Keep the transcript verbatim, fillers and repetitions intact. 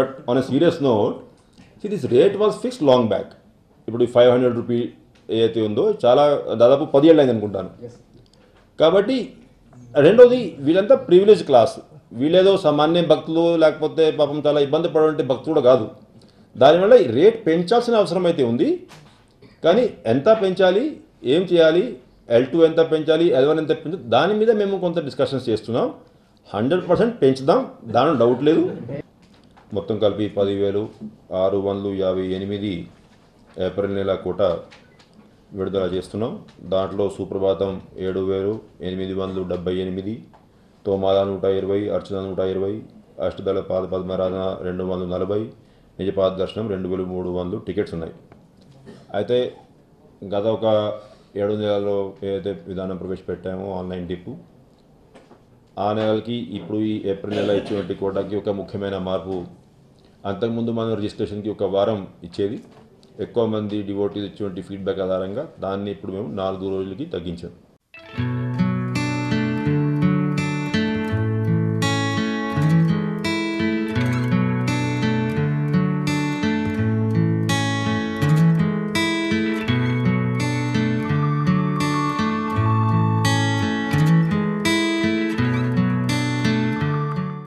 But on a serious note, see, this rate was fixed long back. Ipudu five hundred rupee ayate undo chala dadapu ten years aindi anukuntanu. Kabatti rendodi villanta privileged class. Villedo samanya bhaktulu lekapothe papam chala ibbandi padante bhaktudu kaadu. Dani valla rate penchalsina avasaram aithe undi. Kani enta penchali, em cheyali, L two enta penchali, L one enta penchali, dani meeda memu kontha discussions chestunnam. one hundred percent పెంచుదాం, దాని doubt లేదు. మొత్తం కలిపి పది వేలు ఆరు వందలు యాభై ఎనిమిది ఏప్రిల్ నెల కోట విడుదల చేస్తున్నాం. దాంట్లో సుప్రభాతం ఏడు వేలు ఎనిమిది వందలు డెబ్బై ఎనిమిది, తోమాల నూట ఇరవై, అర్చన నూట ఇరవై, అష్టదళ పాద పద్మరాధన రెండు వందల నలభై, నిజపాద దర్శనం రెండు వేల మూడు వందలు టికెట్స్ ఉన్నాయి. అయితే గత ఒక ఏడు నెలలో ఏదైతే విధానం ప్రవేశపెట్టామో ఆన్లైన్ టిప్పు, ఆ నెలకి ఇప్పుడు ఈ ఏప్రిల్ నెల ఇచ్చినటువంటి కోటాకి ఒక ముఖ్యమైన మార్పు. అంతకుముందు మనం రిజిస్ట్రేషన్కి ఒక వారం ఇచ్చేది, ఎక్కువ మంది డివోటీస్ ఇచ్చినటువంటి ఫీడ్బ్యాక్ ఆధారంగా దాన్ని ఇప్పుడు మేము నాలుగు రోజులకి తగ్గించాం.